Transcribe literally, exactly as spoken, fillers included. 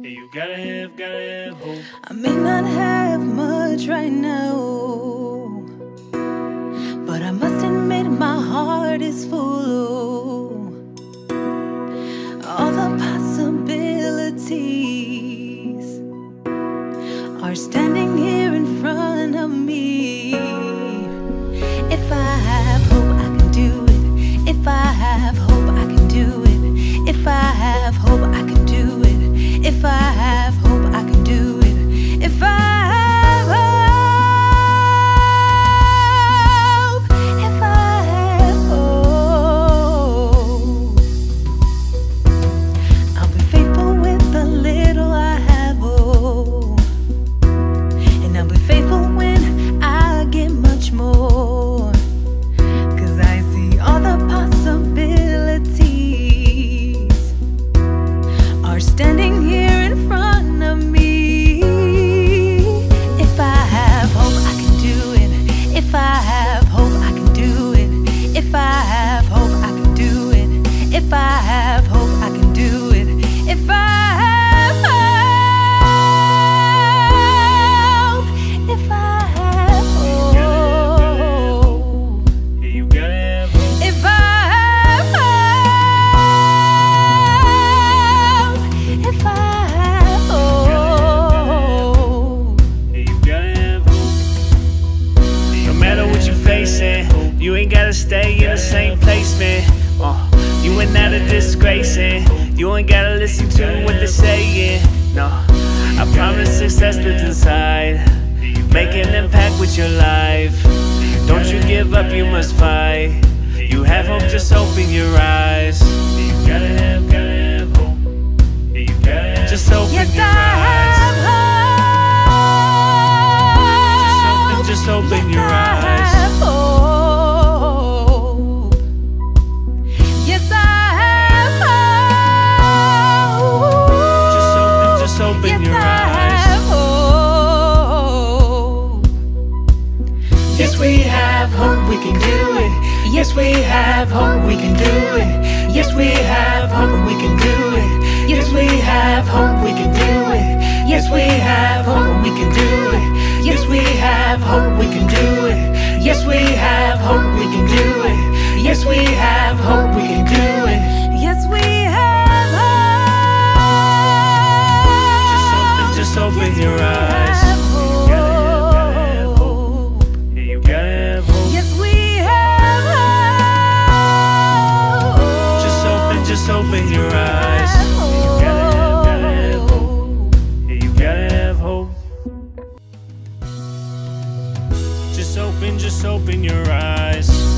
Yeah, you gotta have, gotta have hope. I may not have much right now, but I must admit my heart is full. All the possibilities are standing here in front of me. If I have hope, I can do it. If I have hope, I can do it. If I have hope, I can do it. If I have hope, I can do it. If I have hope, if I have hope, I'll be faithful with the little I have, oh, and I'll be faithful when I get much more, 'cause I see all the possibilities are standing here in front of me. If I have hope, I can do it. If I have hope, I can do it. If I have hope, I can do it. If I have hope, I can do it. If I have hope, if I have hope, you gotta have hope. If I have hope, if I you ain't gotta stay in the same place, man. Uh, you ain't out of disgrace, and you ain't gotta listen to what they're saying. No, I promise success lives inside. Make an impact with your life. Don't you give up, you must fight. You have hope, just open your eyes. You gotta have, gotta have hope. Just open your eyes. Just open, just open your eyes. Yes, we have hope, we can do it. Yes, we have hope, we can do it. Yes, we have hope, we can do it. Yes, we have hope, we can do it. Yes, we have hope, we can do it. Yes, we have hope, we can do it. Yes, we have hope, we can do it. Yes, we have hope. Just open, just open your eyes. Just open your eyes. You gotta have hope. You gotta have hope. Just open, just open your eyes.